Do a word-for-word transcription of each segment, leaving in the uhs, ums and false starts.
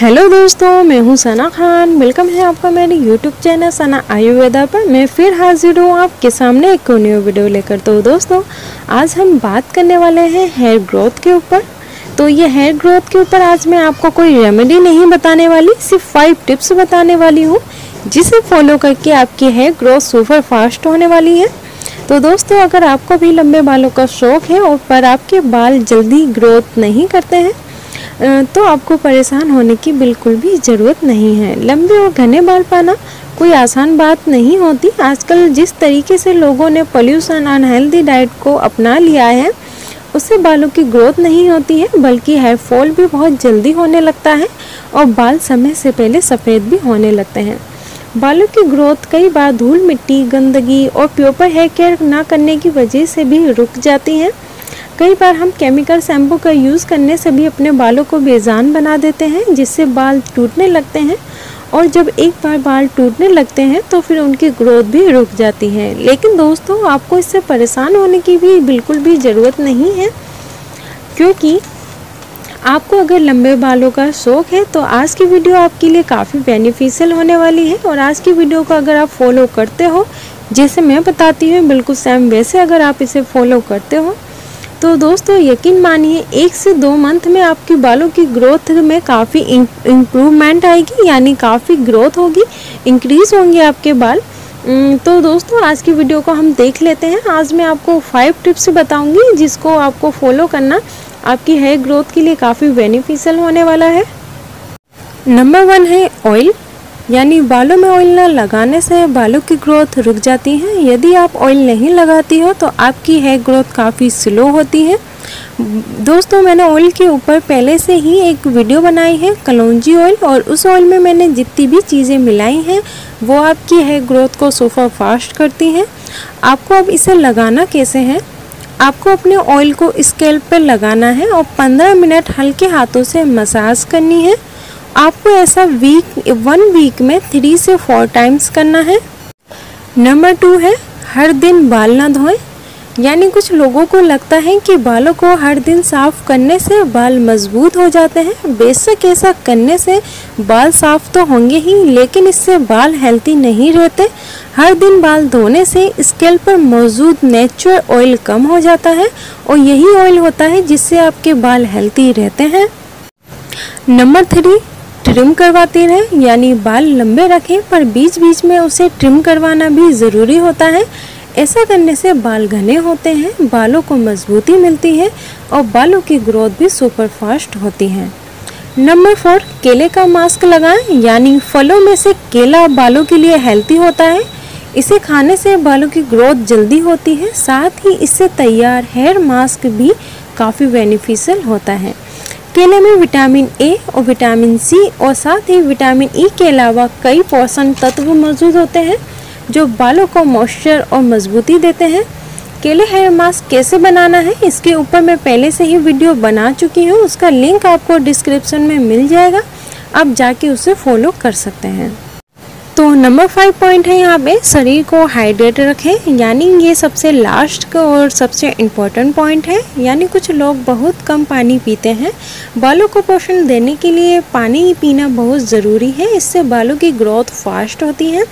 Hello दोस्तों, मैं हूं सना खान। वेलकम है आपका मेरे यूट्यूब चैनल सना आयुर्वेदा पर। मैं फिर हाजिर हूं आपके सामने एक न्यू वीडियो लेकर। तो दोस्तों, आज हम बात करने वाले हैं हेयर ग्रोथ के ऊपर। तो ये हेयर ग्रोथ के ऊपर आज मैं आपको कोई रेमेडी नहीं बताने वाली, सिर्फ फाइव टिप्स बताने वाली हूँ जिसे फॉलो करके आपकी हेयर ग्रोथ सुपर फास्ट होने वाली है। तो दोस्तों, अगर आपको भी लंबे बालों का शौक़ है और पर आपके बाल जल्दी ग्रोथ नहीं करते हैं तो आपको परेशान होने की बिल्कुल भी ज़रूरत नहीं है। लंबे और घने बाल पाना कोई आसान बात नहीं होती। आजकल जिस तरीके से लोगों ने पॉल्यूशन अनहेल्दी डाइट को अपना लिया है उससे बालों की ग्रोथ नहीं होती है, बल्कि हेयर फॉल भी बहुत जल्दी होने लगता है और बाल समय से पहले सफ़ेद भी होने लगते हैं। बालों की ग्रोथ कई बार धूल, मिट्टी, गंदगी और प्रॉपर हेयर केयर ना करने की वजह से भी रुक जाती है। कई बार हम केमिकल शैम्पू का यूज़ करने से भी अपने बालों को बेजान बना देते हैं, जिससे बाल टूटने लगते हैं। और जब एक बार बाल टूटने लगते हैं तो फिर उनकी ग्रोथ भी रुक जाती है। लेकिन दोस्तों, आपको इससे परेशान होने की भी बिल्कुल भी ज़रूरत नहीं है, क्योंकि आपको अगर लंबे बालों का शौक़ है तो आज की वीडियो आपके लिए काफ़ी बेनिफिशियल होने वाली है। और आज की वीडियो को अगर आप फॉलो करते हो, जैसे मैं बताती हूँ बिल्कुल सेम वैसे अगर आप इसे फॉलो करते हो तो दोस्तों यकीन मानिए एक से दो मंथ में आपके बालों की ग्रोथ में काफ़ी इम्प्रूवमेंट आएगी, यानी काफ़ी ग्रोथ होगी, इंक्रीज़ होंगे आपके बाल। तो दोस्तों, आज की वीडियो को हम देख लेते हैं। आज मैं आपको फाइव टिप्स बताऊंगी जिसको आपको फॉलो करना आपकी हेयर ग्रोथ के लिए काफ़ी बेनिफिशियल होने वाला है। नंबर वन है ऑयल, यानी बालों में ऑयल ना लगाने से बालों की ग्रोथ रुक जाती है। यदि आप ऑयल नहीं लगाती हो तो आपकी हेयर ग्रोथ काफ़ी स्लो होती है। दोस्तों, मैंने ऑयल के ऊपर पहले से ही एक वीडियो बनाई है, कलौंजी ऑयल, और उस ऑयल में मैंने जितनी भी चीज़ें मिलाई हैं वो आपकी हेयर ग्रोथ को सुपर फास्ट करती हैं। आपको अब इसे लगाना कैसे है, आपको अपने ऑयल को स्कैल्प पर लगाना है और पंद्रह मिनट हल्के हाथों से मसाज करनी है। आपको ऐसा वीक वन वीक में थ्री से फोर टाइम्स करना है। नंबर टू है हर दिन बाल ना धोएं, यानी कुछ लोगों को लगता है कि बालों को हर दिन साफ़ करने से बाल मजबूत हो जाते हैं। बेशक ऐसा करने से बाल साफ़ तो होंगे ही, लेकिन इससे बाल हेल्दी नहीं रहते। हर दिन बाल धोने से स्कैल्प पर मौजूद नेचुरल ऑयल कम हो जाता है और यही ऑयल होता है जिससे आपके बाल हेल्दी रहते हैं। नंबर थ्री, ट्रिम करवाते रहें, यानी बाल लंबे रखें पर बीच बीच में उसे ट्रिम करवाना भी ज़रूरी होता है। ऐसा करने से बाल घने होते हैं, बालों को मजबूती मिलती है और बालों की ग्रोथ भी सुपर फास्ट होती है। नंबर फोर, केले का मास्क लगाएं, यानी फलों में से केला बालों के लिए हेल्दी होता है। इसे खाने से बालों की ग्रोथ जल्दी होती है, साथ ही इससे तैयार हेयर मास्क भी काफ़ी बेनिफिशियल होता है। केले में विटामिन ए और विटामिन सी और साथ ही विटामिन ई के अलावा कई पोषण तत्व मौजूद होते हैं जो बालों को मॉइस्चर और मजबूती देते हैं। केले हेयर मास्क कैसे बनाना है, इसके ऊपर मैं पहले से ही वीडियो बना चुकी हूँ, उसका लिंक आपको डिस्क्रिप्शन में मिल जाएगा, आप जाके उसे फॉलो कर सकते हैं। तो नंबर फाइव पॉइंट है यहाँ पे शरीर को हाइड्रेट रखें, यानी ये सबसे लास्ट का और सबसे इम्पोर्टेंट पॉइंट है। यानी कुछ लोग बहुत कम पानी पीते हैं। बालों को पोषण देने के लिए पानी पीना बहुत ज़रूरी है, इससे बालों की ग्रोथ फास्ट होती है।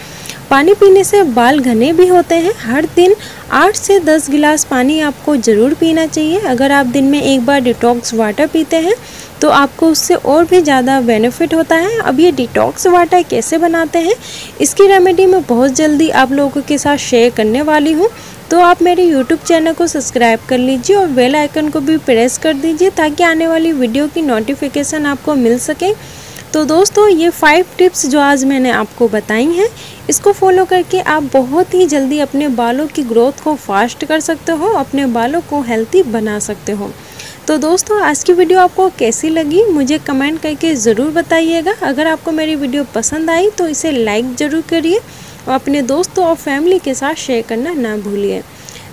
पानी पीने से बाल घने भी होते हैं। हर दिन आठ से दस गिलास पानी आपको ज़रूर पीना चाहिए। अगर आप दिन में एक बार डिटॉक्स वाटर पीते हैं तो आपको उससे और भी ज़्यादा बेनिफिट होता है। अब ये डिटॉक्स वाटर कैसे बनाते हैं, इसकी रेमेडी मैं बहुत जल्दी आप लोगों के साथ शेयर करने वाली हूँ। तो आप मेरे यूट्यूब चैनल को सब्सक्राइब कर लीजिए और बेल आइकन को भी प्रेस कर दीजिए ताकि आने वाली वीडियो की नोटिफिकेशन आपको मिल सके। तो दोस्तों, ये फाइव टिप्स जो आज मैंने आपको बताई हैं, इसको फॉलो करके आप बहुत ही जल्दी अपने बालों की ग्रोथ को फास्ट कर सकते हो, अपने बालों को हेल्दी बना सकते हो। तो दोस्तों, आज की वीडियो आपको कैसी लगी मुझे कमेंट करके ज़रूर बताइएगा। अगर आपको मेरी वीडियो पसंद आई तो इसे लाइक ज़रूर करिए और अपने दोस्तों और फैमिली के साथ शेयर करना ना भूलिए।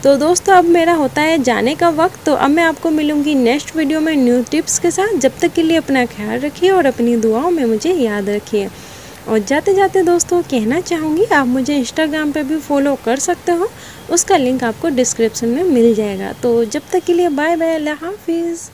तो दोस्तों, अब मेरा होता है जाने का वक्त, तो अब मैं आपको मिलूंगी नेक्स्ट वीडियो में न्यू टिप्स के साथ। जब तक के लिए अपना ख्याल रखिए और अपनी दुआओं में मुझे याद रखिए। और जाते जाते दोस्तों कहना चाहूँगी, आप मुझे इंस्टाग्राम पे भी फॉलो कर सकते हो, उसका लिंक आपको डिस्क्रिप्शन में मिल जाएगा। तो जब तक के लिए बाय बाय, अल्लाह हाफिज़।